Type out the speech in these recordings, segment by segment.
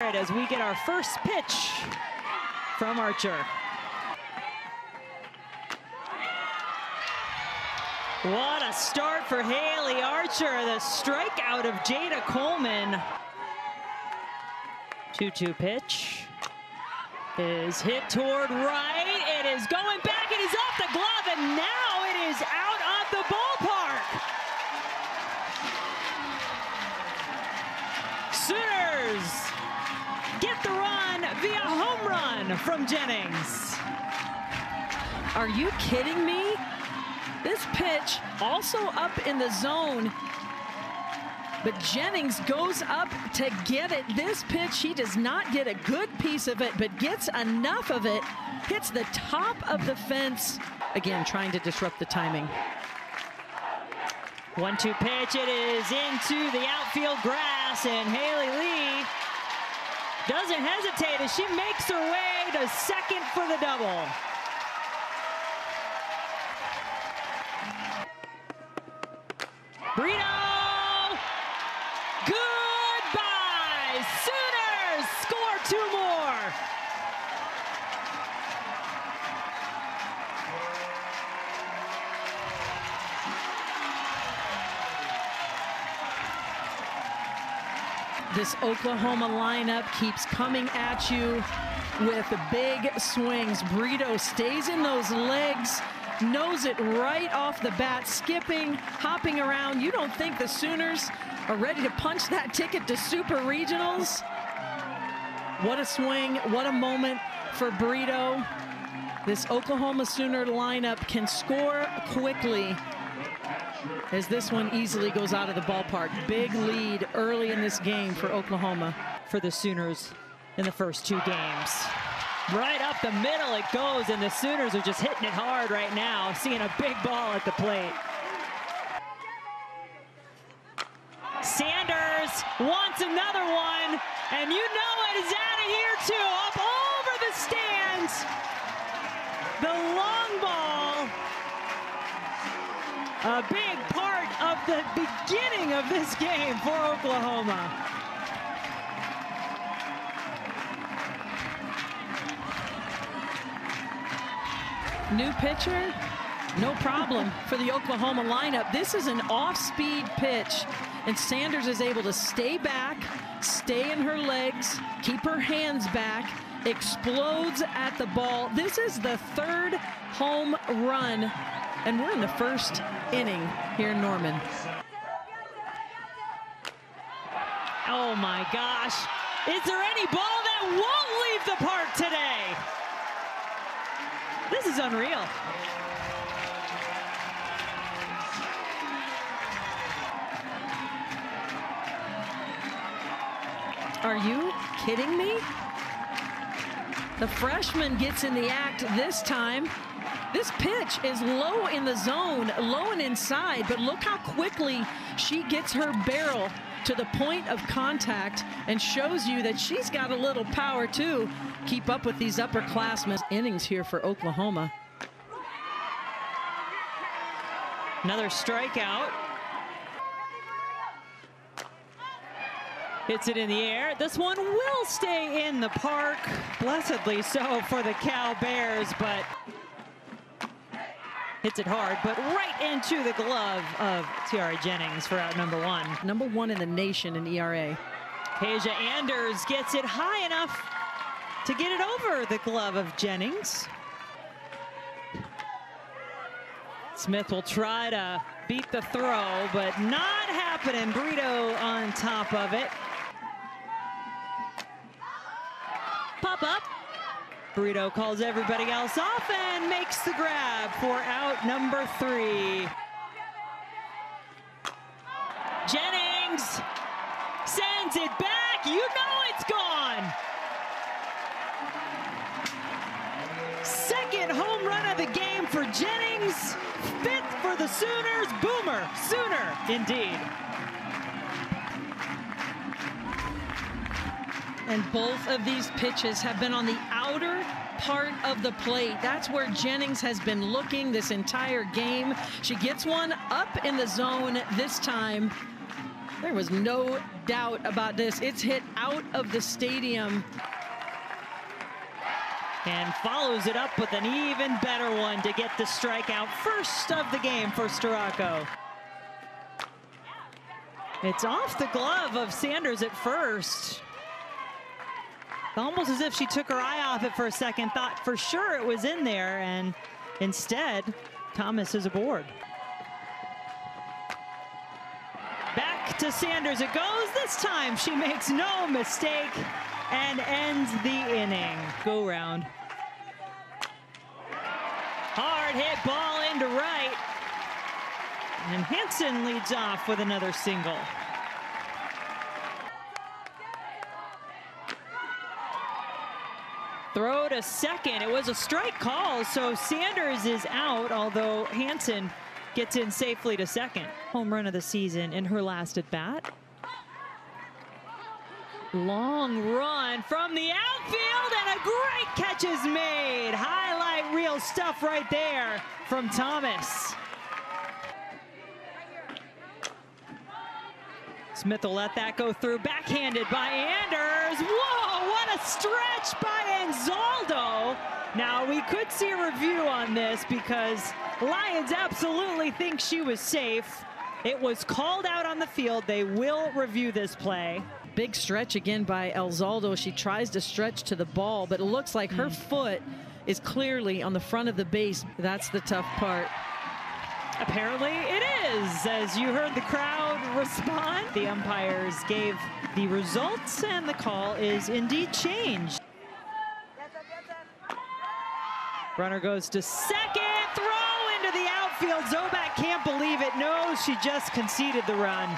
As we get our first pitch from Archer. What a start for Haley Archer, the strikeout of Jada Coleman. 2-2 pitch is hit toward right. It is going back, it is off the glove, and now it is out of the ballpark. Sooners get the run via home run from Jennings. Are you kidding me? This pitch also up in the zone, but Jennings goes up to get it. This pitch, she does not get a good piece of it, but gets enough of it, hits the top of the fence. Again, trying to disrupt the timing. 1-2 pitch, it is into the outfield grass, and Haley Lee doesn't hesitate as she makes her way to second for the double. Brito! Goodbye! Sooners score two more! This Oklahoma lineup keeps coming at you with big swings. Brito stays in those legs. Knows it right off the bat, skipping, hopping around. You don't think the Sooners are ready to punch that ticket to Super Regionals? What a swing, what a moment for Brito. This Oklahoma Sooner lineup can score quickly as this one easily goes out of the ballpark. Big lead early in this game for Oklahoma. For the Sooners in the first two games. Right up the middle it goes, and the Sooners are just hitting it hard right now, seeing a big ball at the plate. Sanders wants another one, and you know it is out of here too, up over the stands. The long ball, a big part of the beginning of this game for Oklahoma. New pitcher, no problem for the Oklahoma lineup. This is an off-speed pitch, and Sanders is able to stay back, stay in her legs, keep her hands back, explodes at the ball. This is the third home run, and we're in the first inning here in Norman. Oh my gosh. Is there any ball that won't leave the park today? This is unreal. Are you kidding me? The freshman gets in the act this time. This pitch is low in the zone, low and inside, but look how quickly she gets her barrel to the point of contact and shows you that she's got a little power too. Keep up with these upperclassmen. Innings here for Oklahoma. Another strikeout. Hits it in the air. This one will stay in the park, blessedly so for the Cal Bears, but hits it hard, but right into the glove of Tiare Jennings for out number one. Number one in the nation in ERA. Haja Anders gets it high enough to get it over the glove of Jennings. Smith will try to beat the throw, but not happening. Brito on top of it. Pop up. Brito calls everybody else off and makes the grab for out number three. Jennings sends it back. You know it's gone. Second home run of the game for Jennings. Fifth for the Sooners. Boomer, Sooner indeed. And both of these pitches have been on the outer part of the plate. That's where Jennings has been looking this entire game. She gets one up in the zone this time. There was no doubt about this. It's hit out of the stadium. And follows it up with an even better one to get the strikeout. First of the game for Starocco. It's off the glove of Sanders at first. Almost as if she took her eye off it for a second, thought for sure it was in there, and instead, Thomas is aboard. Back to Sanders it goes. This time she makes no mistake and ends the inning. Go round. Hard hit ball into right. And Hansen leads off with another single. Throw to second. It was a strike call, so Sanders is out, although Hansen gets in safely to second. Home run of the season in her last at bat. Long run from the outfield, and a great catch is made. Highlight reel stuff right there from Thomas. Smith will let that go through, backhanded by Anders. Whoa, what a stretch by Anzaldo. Now we could see a review on this because Lions absolutely think she was safe. It was called out on the field. They will review this play. Big stretch again by Elzaldo. She tries to stretch to the ball, but it looks like her foot is clearly on the front of the base. That's the tough part. Apparently it is, as you heard the crowd respond. The umpires gave the results, and the call is indeed changed. Runner goes to second, throw into the outfield. Zoback can't believe it. No, she just conceded the run.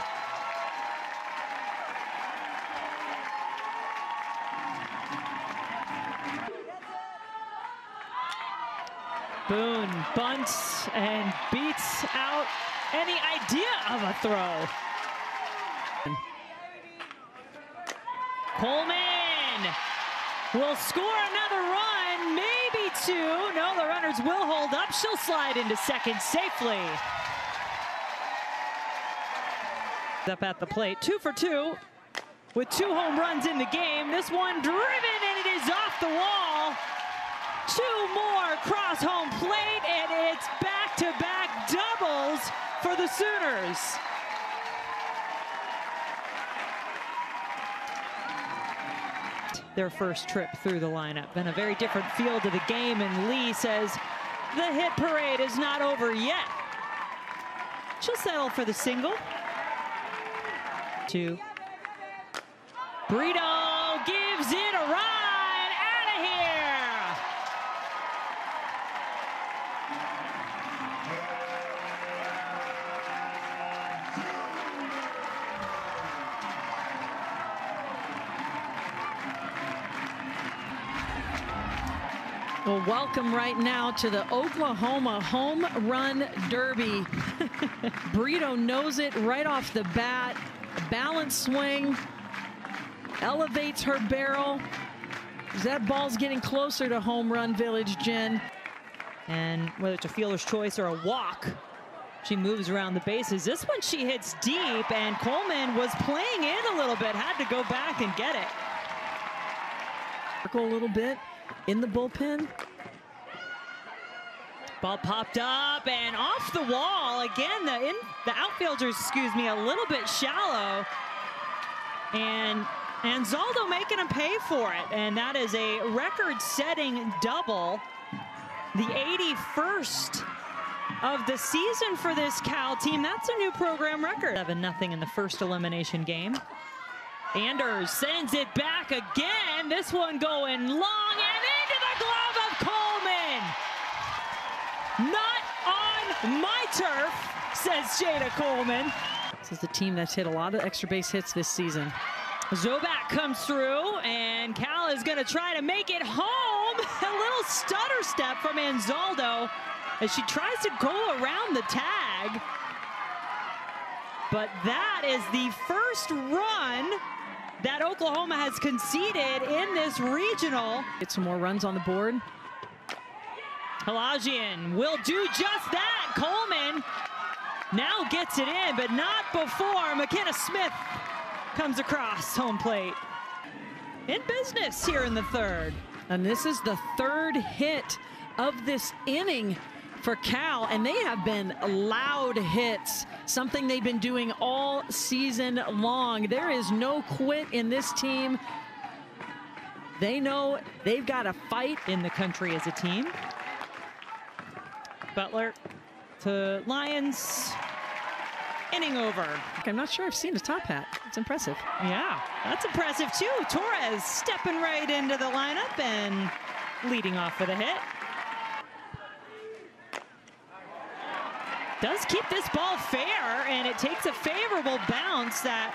Boone bunts and beats out any idea of a throw. Coleman will score another run, maybe two. No, the runners will hold up. She'll slide into second safely. Up at the plate, 2 for 2 with 2 home runs in the game. This one driven, and it is off the wall. 2 more cross home plate, and it's back-to-back doubles for the Sooners. Their first trip through the lineup. Been a very different feel to the game, and Lee says the hit parade is not over yet. She'll settle for the single. 2. Brito gives it a ride. Well, welcome right now to the Oklahoma Home Run Derby. Brito knows it right off the bat. Balance swing, elevates her barrel. That ball's getting closer to home run village, Jen. And whether it's a fielder's choice or a walk, she moves around the bases. This one she hits deep, and Coleman was playing in a little bit, had to go back and get it. Circle a little bit. In the bullpen. Ball popped up and off the wall. Again, the outfielders, excuse me, a little bit shallow. And Anzaldo making them pay for it. And that is a record-setting double. The 81st of the season for this Cal team. That's a new program record. 7-0 in the first elimination game. Anders sends it back again. This one going long and into the glove of Coleman. Not on my turf, says Jada Coleman. This is the team that's hit a lot of extra base hits this season. Zoback comes through, and Cal is going to try to make it home. A little stutter step from Anzaldo as she tries to go around the tag. But that is the first run that Oklahoma has conceded in this regional. Get some more runs on the board. Halajian will do just that. Coleman now gets it in, but not before McKenna Smith comes across home plate. In business here in the third. And this is the third hit of this inning for Cal, and they have been loud hits, something they've been doing all season long. There is no quit in this team. They know they've got a fight in the country as a team. Butler to Lions. Inning over. I'm not sure I've seen a top hat. It's impressive. Yeah, that's impressive too. Torres stepping right into the lineup and leading off with a hit. Does keep this ball fair, and it takes a favorable bounce that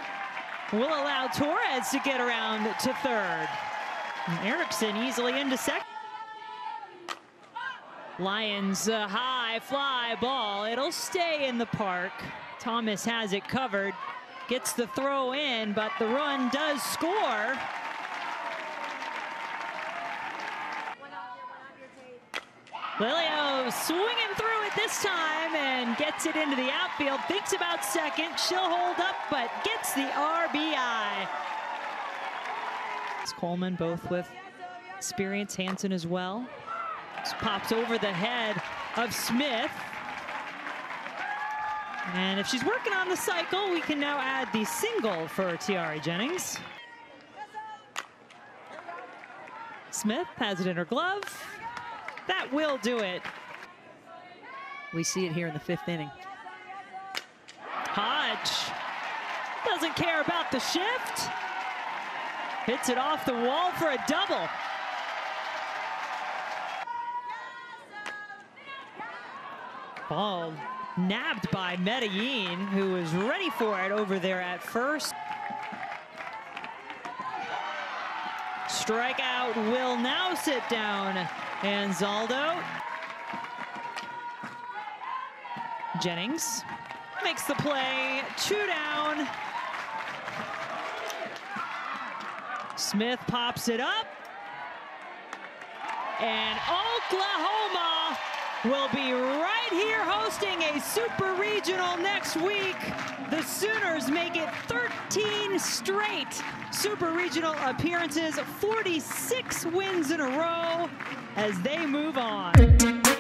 will allow Torres to get around to third. And Erickson easily into second. Lions a high fly ball. It'll stay in the park. Thomas has it covered. Gets the throw in, but the run does score. Lilio swinging through it this time and gets it into the outfield. Thinks about second. She'll hold up, but gets the RBI. It's Coleman, both with experience. Hansen as well. Just pops over the head of Smith. And if she's working on the cycle, we can now add the single for Tiare Jennings. Smith has it in her glove. That will do it. We see it here in the fifth inning. Hodge doesn't care about the shift. Hits it off the wall for a double. Ball nabbed by Medellin, who was ready for it over there at first. Strikeout will now sit down Anzaldo. Jennings makes the play, two down. Smith pops it up. And Oklahoma will be right here hosting a super regional next week. The Sooners make it 13 straight super regional appearances, 46 wins in a row as they move on.